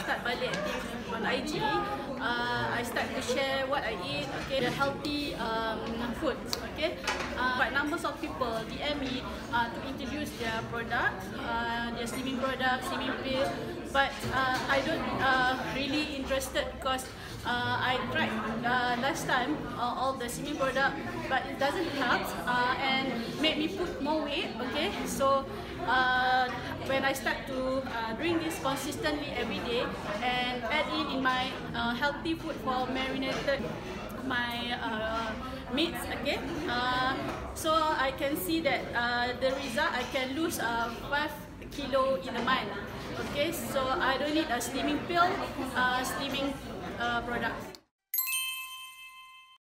start my active on IG. I start to share what I eat, okay, the healthy foods, okay. Quite numbers of people DM me to introduce their products, their slimming products, slimming pills. But I don't really interested because I tried last time all the slimming product, but it doesn't help and made me put more weight. Okay, so when I start to drink this consistently every day and add in my healthy food for marinated my meats, okay. So I can see that the result I can lose 5 kilo in a month. Okay, so I don't need a slimming pill, slimming products.